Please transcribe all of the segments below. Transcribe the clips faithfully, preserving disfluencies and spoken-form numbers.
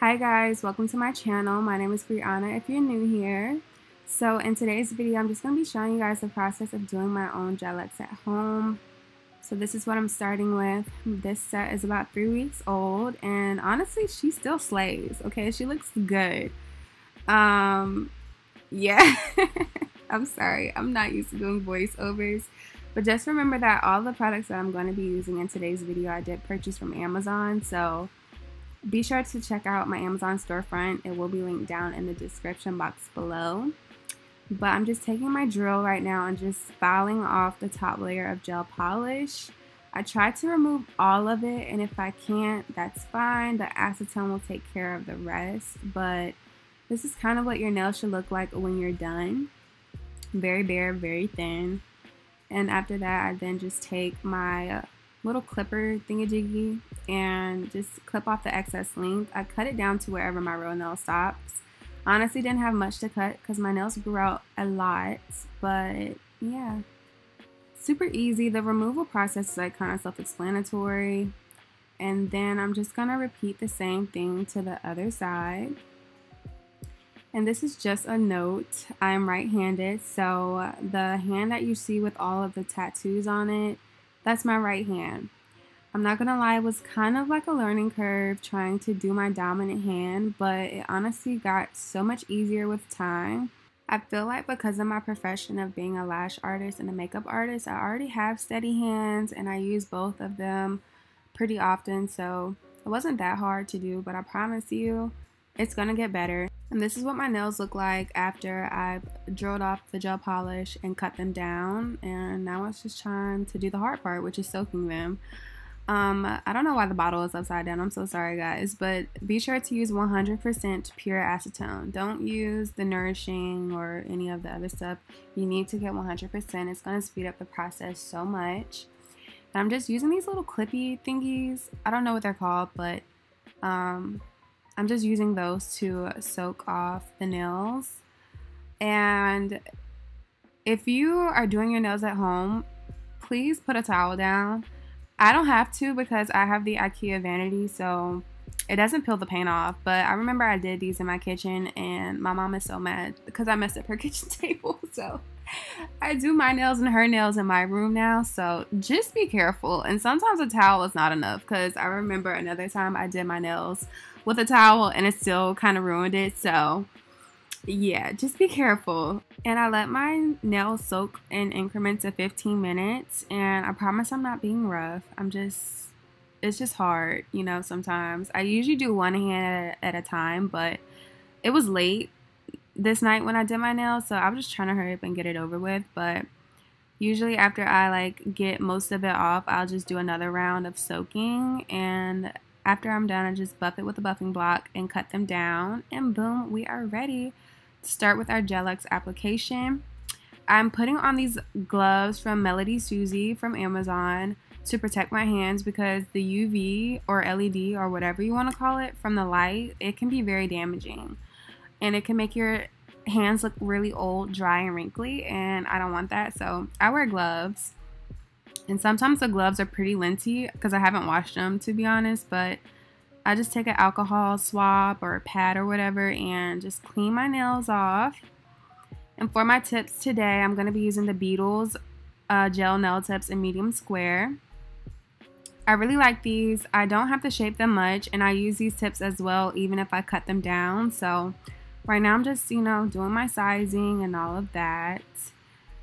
Hi guys, welcome to my channel. My name is Brianna if you're new here. So in today's video, I'm just going to be showing you guys the process of doing my own gelettes at home. So this is what I'm starting with. This set is about three weeks old and honestly, she still slays, okay? She looks good. Um, yeah, I'm sorry. I'm not used to doing voiceovers. But just remember that all the products that I'm going to be using in today's video, I did purchase from Amazon. So be sure to check out my Amazon storefront. It will be linked down in the description box below. But I'm just taking my drill right now and just filing off the top layer of gel polish. I try to remove all of it, and if I can't, that's fine. The acetone will take care of the rest. But this is kind of what your nails should look like when you're done. Very bare, very thin. And after that, I then just take my little clipper thingamajiggy and just clip off the excess length. I cut it down to wherever my real nail stops. Honestly, didn't have much to cut because my nails grew out a lot, but yeah, super easy. The removal process is like kind of self-explanatory, and then I'm just gonna repeat the same thing to the other side. And this is just a note, I'm right-handed, so the hand that you see with all of the tattoos on it, that's my right hand. I'm not gonna lie, it was kind of like a learning curve trying to do my dominant hand, but it honestly got so much easier with time. I feel like because of my profession of being a lash artist and a makeup artist, I already have steady hands and I use both of them pretty often, so it wasn't that hard to do, but I promise you, it's gonna get better. And this is what my nails look like after I've drilled off the gel polish and cut them down. And now it's just time to do the hard part, which is soaking them. Um, I don't know why the bottle is upside down. I'm so sorry, guys. But be sure to use one hundred percent pure acetone. Don't use the nourishing or any of the other stuff. You need to get one hundred percent. It's going to speed up the process so much. And I'm just using these little clippy thingies. I don't know what they're called, but um... I'm just using those to soak off the nails. And if you are doing your nails at home, please put a towel down. I don't have to because I have the IKEA vanity, so it doesn't peel the paint off. But I remember I did these in my kitchen and my mom is so mad because I messed up her kitchen table. So I do my nails and her nails in my room now, so just be careful. And sometimes a towel is not enough because I remember another time I did my nails with a towel and it still kind of ruined it. So yeah, just be careful. And I let my nails soak in increments of fifteen minutes, and I promise I'm not being rough. I'm just, it's just hard, you know, sometimes. I usually do one hand at a time, but it was late this night when I did my nails, so I was just trying to hurry up and get it over with. But usually after I like get most of it off, I'll just do another round of soaking, and after I'm done, I just buff it with a buffing block and cut them down, and boom, we are ready to start with our Gel-X application. I'm putting on these gloves from Melody Susie from Amazon to protect my hands because the U V or L E D or whatever you want to call it from the light, it can be very damaging. And it can make your hands look really old, dry, and wrinkly, and I don't want that, so I wear gloves. And sometimes the gloves are pretty linty because I haven't washed them, to be honest, but I just take an alcohol swab or a pad or whatever and just clean my nails off. And for my tips today, I'm going to be using the Beetles uh, gel nail tips in medium square. I really like these. I don't have to shape them much, and I use these tips as well even if I cut them down. So right now I'm just, you know, doing my sizing and all of that.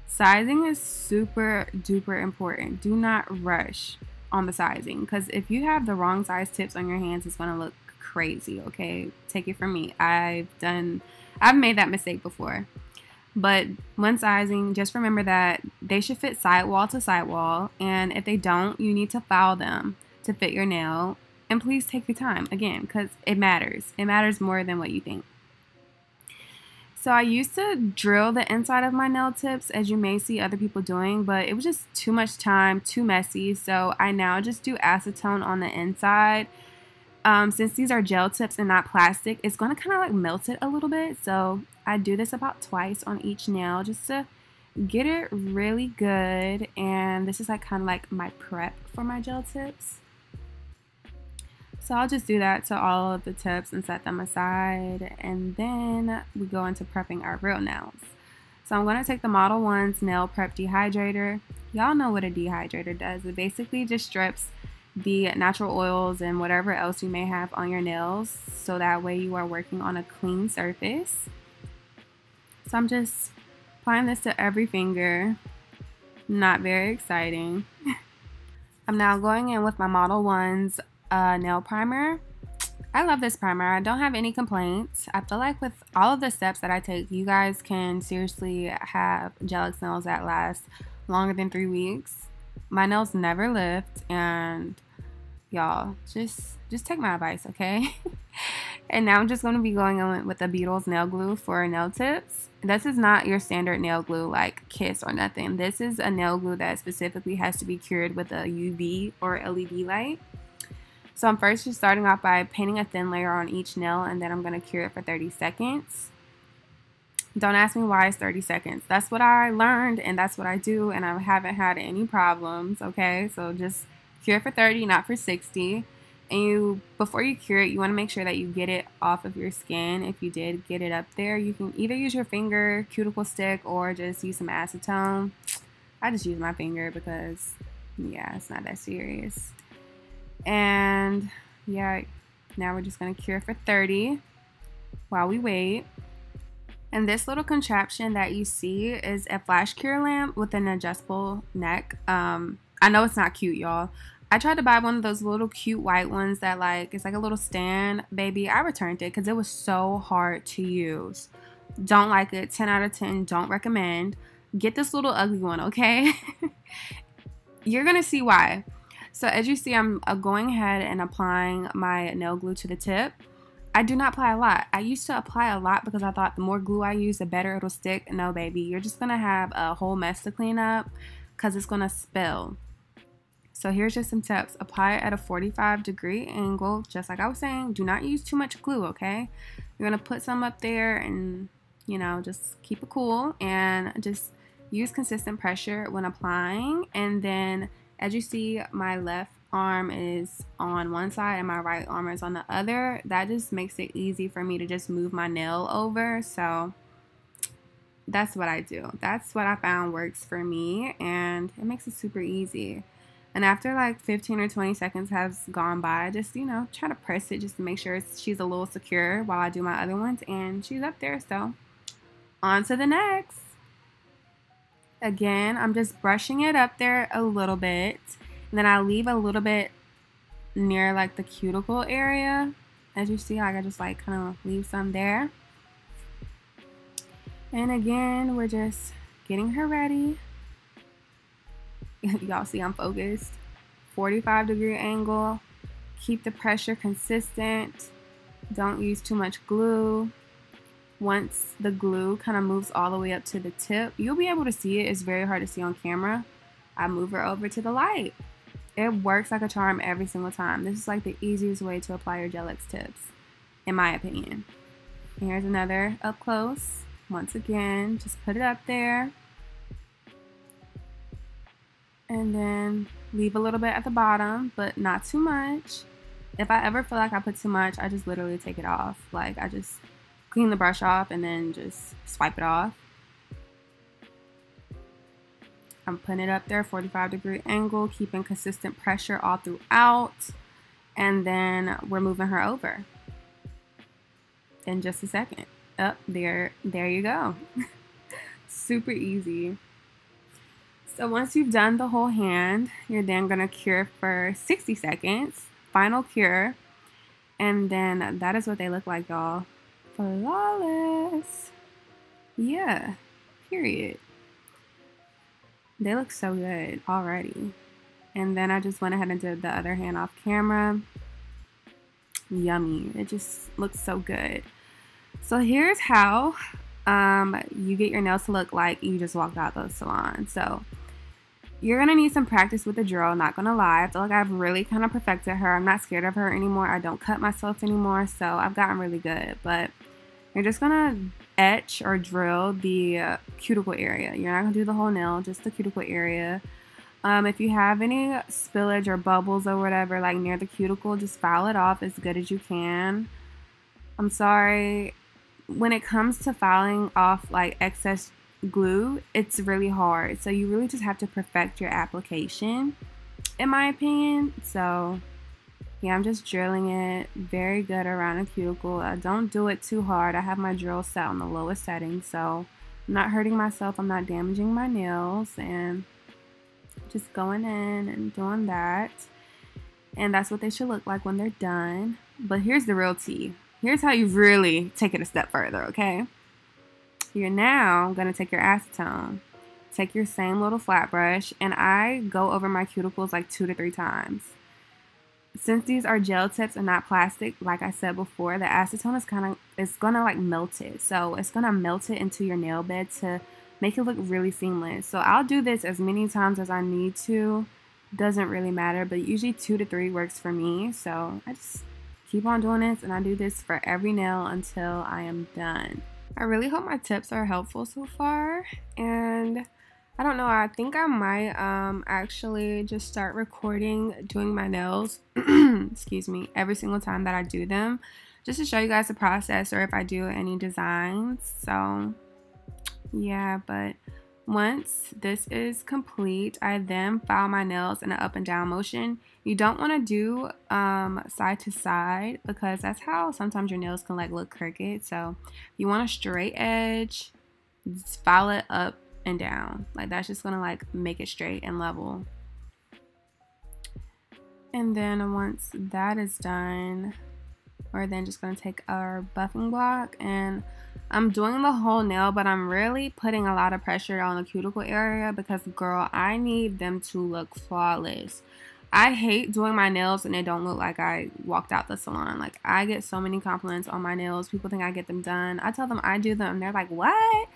Sizing is super duper important. Do not rush on the sizing because if you have the wrong size tips on your hands, it's going to look crazy, okay? Take it from me. I've done, I've made that mistake before. But when sizing, just remember that they should fit sidewall to sidewall, and if they don't, you need to file them to fit your nail. And please take your time, again, because it matters. It matters more than what you think. So I used to drill the inside of my nail tips, as you may see other people doing, but it was just too much time, too messy, so I now just do acetone on the inside. Um, since these are gel tips and not plastic, it's going to kind of like melt it a little bit, so I do this about twice on each nail just to get it really good. And this is like kind of like my prep for my gel tips. So I'll just do that to all of the tips and set them aside, and then we go into prepping our real nails. So I'm going to take the Model Ones Nail Prep Dehydrator. Y'all know what a dehydrator does. It basically just strips the natural oils and whatever else you may have on your nails, so that way you are working on a clean surface. So I'm just applying this to every finger. Not very exciting. I'm now going in with my Model Ones uh, nail primer. I love this primer. I don't have any complaints. I feel like with all of the steps that I take, you guys can seriously have gelix nails that last longer than three weeks. My nails never lift, and y'all, just just take my advice, okay? And now I'm just going to be going in with the Beetles nail glue for nail tips. This is not your standard nail glue like Kiss or nothing. This is a nail glue that specifically has to be cured with a U V or L E D light. So I'm first just starting off by painting a thin layer on each nail, and then I'm going to cure it for thirty seconds. Don't ask me why it's thirty seconds. That's what I learned, and that's what I do, and I haven't had any problems, okay? So just cure it for thirty, not for sixty. And you, before you cure it, you want to make sure that you get it off of your skin. If you did get it up there, you can either use your finger, cuticle stick, or just use some acetone. I just use my finger because, yeah, it's not that serious. And yeah, now we're just going to cure for thirty while we wait. And this little contraption that you see is a flash cure lamp with an adjustable neck. um I know it's not cute, y'all. I tried to buy one of those little cute white ones that, like, it's like a little stand, baby. I returned it because it was so hard to use. Don't like it. Ten out of ten, don't recommend. Get this little ugly one, okay? You're gonna see why. So as you see, I'm going ahead and applying my nail glue to the tip. I do not apply a lot. I used to apply a lot because I thought the more glue I use, the better it'll stick. No, baby. You're just going to have a whole mess to clean up because it's going to spill. So here's just some tips. Apply it at a forty-five degree angle. Just like I was saying, do not use too much glue, okay? You're going to put some up there and, you know, just keep it cool. And just use consistent pressure when applying. And then, as you see, my left arm is on one side and my right arm is on the other. That just makes it easy for me to just move my nail over. So that's what I do. That's what I found works for me, and it makes it super easy. And after like fifteen or twenty seconds has gone by, just, you know, try to press it just to make sure she's a little secure while I do my other ones, and she's up there. So on to the next. Again, I'm just brushing it up there a little bit, and then I leave a little bit near like the cuticle area. As you see, like, I just like kind of leave some there. And again, we're just getting her ready. Y'all see I'm focused. forty-five degree angle. Keep the pressure consistent. Don't use too much glue. Once the glue kind of moves all the way up to the tip, you'll be able to see it. It's very hard to see on camera. I move her over to the light. It works like a charm every single time. This is like the easiest way to apply your gelix tips, in my opinion. And here's another up close. Once again, just put it up there. And then leave a little bit at the bottom, but not too much. If I ever feel like I put too much, I just literally take it off. Like, I just clean the brush off and then just swipe it off. I'm putting it up there, forty-five degree angle, keeping consistent pressure all throughout, and then we're moving her over in just a second. Up there, there you go. Super easy. So once you've done the whole hand, you're then gonna cure for sixty seconds, final cure, and then that is what they look like, y'all. Flawless. Yeah, period. They look so good already. And then I just went ahead and did the other hand off camera. Yummy. It just looks so good. So here's how um, you get your nails to look like you just walked out of the salon. So you're going to need some practice with the drill, not going to lie. I feel like I've really kind of perfected her. I'm not scared of her anymore. I don't cut myself anymore, so I've gotten really good. But you're just going to etch or drill the uh, cuticle area. You're not going to do the whole nail, just the cuticle area. Um, if you have any spillage or bubbles or whatever, like near the cuticle, just file it off as good as you can. I'm sorry, when it comes to filing off like excess glue, it's really hard. So you really just have to perfect your application, in my opinion. So yeah, I'm just drilling it very good around the cuticle. I don't do it too hard. I have my drill set on the lowest setting, so I'm not hurting myself. I'm not damaging my nails, and just going in and doing that. And that's what they should look like when they're done. But here's the real tea. Here's how you really take it a step further, okay? You're now going to take your acetone. Take your same little flat brush, and I go over my cuticles like two to three times. Since these are gel tips and not plastic, like I said before, the acetone is kind of, it's going to like melt it. So it's going to melt it into your nail bed to make it look really seamless. So I'll do this as many times as I need to. Doesn't really matter, but usually two to three works for me. So I just keep on doing this, and I do this for every nail until I am done. I really hope my tips are helpful so far, and I don't know, I think I might um, actually just start recording doing my nails excuse me, every single time that I do them, just to show you guys the process, or if I do any designs. So yeah, but once this is complete, I then file my nails in an up and down motion. You don't want to do um, side to side, because that's how sometimes your nails can like look crooked. So you want a straight edge, just file it up and down. Like that's just gonna like make it straight and level. And then once that is done, we're then just gonna take our buffing block, and I'm doing the whole nail, but I'm really putting a lot of pressure on the cuticle area, because girl, I need them to look flawless. I hate doing my nails and they don't look like I walked out the salon. Like I get so many compliments on my nails. People think I get them done. I tell them I do them, and they're like, what?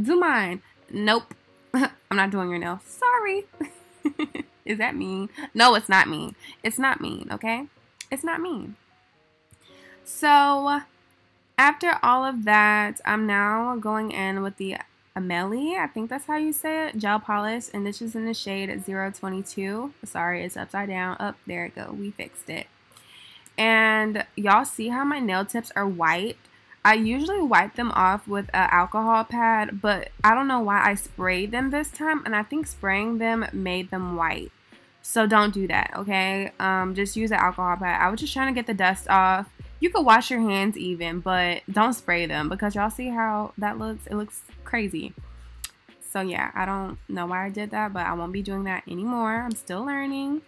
Do mine. Nope. I'm not doing your nails. Sorry. Is that mean? No, it's not mean. It's not mean, okay? It's not mean. So after all of that, I'm now going in with the Aimeili, I think that's how you say it, gel polish, and this is in the shade zero twenty-two. Sorry, it's upside down. Up, there it go. We fixed it. And y'all see how my nail tips are white? I usually wipe them off with an alcohol pad, but I don't know why I sprayed them this time, and I think spraying them made them white. So don't do that, okay? Um, just use an alcohol pad. I was just trying to get the dust off. You could wash your hands even, but don't spray them, because y'all see how that looks? It looks crazy. So yeah, I don't know why I did that, but I won't be doing that anymore. I'm still learning.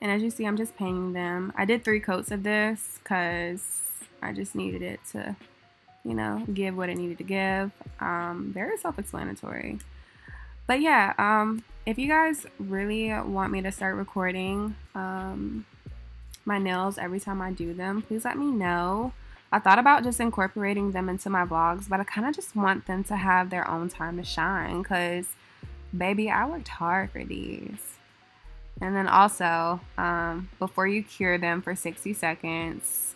And as you see, I'm just painting them. I did three coats of this because I just needed it to, you know, give what it needed to give. Um, very self-explanatory. But yeah, um, if you guys really want me to start recording, um... my nails every time I do them, please let me know. I thought about just incorporating them into my vlogs, but I kind of just want them to have their own time to shine, because baby, I worked hard for these. And then also, um, before you cure them for sixty seconds,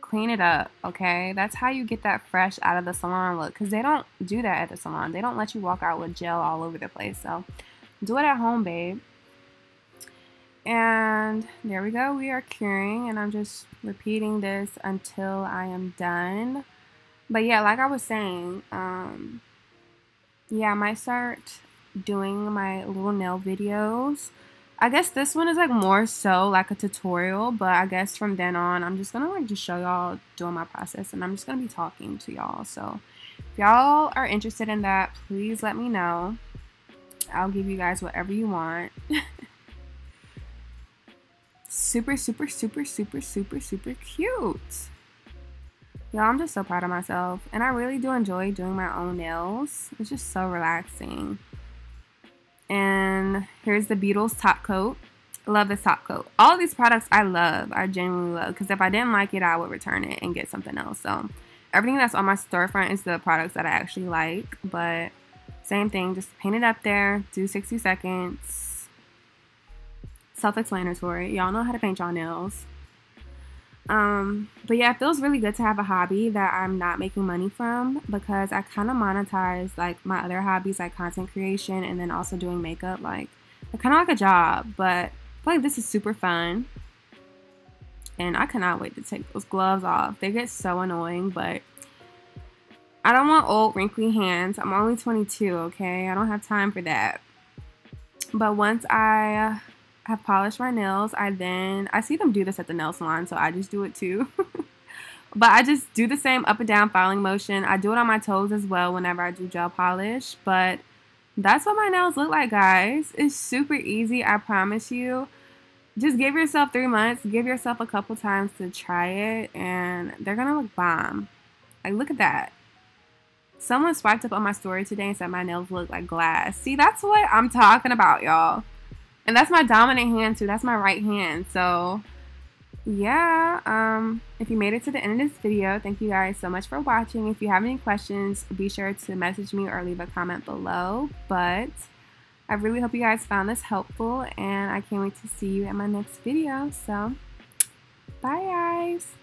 clean it up, okay? That's how you get that fresh out of the salon look, because they don't do that at the salon. They don't let you walk out with gel all over the place. So do it at home, babe. And there we go, we are curing, and I'm just repeating this until I am done. But yeah, like I was saying, um, yeah, I might start doing my little nail videos. I guess this one is like more so like a tutorial, but I guess from then on, I'm just gonna like just show y'all doing my process, and I'm just gonna be talking to y'all. So if y'all are interested in that, please let me know. I'll give you guys whatever you want. Super, super, super, super, super, super cute. Y'all, I'm just so proud of myself. And I really do enjoy doing my own nails. It's just so relaxing. And here's the Beetles top coat. Love this top coat. All these products I love. I genuinely love. Because if I didn't like it, I would return it and get something else. So everything that's on my storefront is the products that I actually like. But same thing. Just paint it up there. Do sixty seconds. Self-explanatory. Y'all know how to paint y'all nails. Um, but yeah, it feels really good to have a hobby that I'm not making money from, because I kind of monetize like my other hobbies, like content creation, and then also doing makeup. Like kind of like a job, but I feel like this is super fun. And I cannot wait to take those gloves off. They get so annoying, but I don't want old, wrinkly hands. I'm only twenty-two, okay? I don't have time for that. But once I have polished my nails, I then... I see them do this at the nail salon, so I just do it too. But I just do the same up and down filing motion. I do it on my toes as well whenever I do gel polish. But that's what my nails look like, guys. It's super easy, I promise you. Just give yourself three months. Give yourself a couple times to try it, and they're going to look bomb. Like, look at that. Someone swiped up on my story today and said my nails look like glass. See, that's what I'm talking about, y'all. And that's my dominant hand, too. That's my right hand. So, yeah. Um, if you made it to the end of this video, thank you guys so much for watching. If you have any questions, be sure to message me or leave a comment below. But... I really hope you guys found this helpful, and I can't wait to see you in my next video. So, bye guys!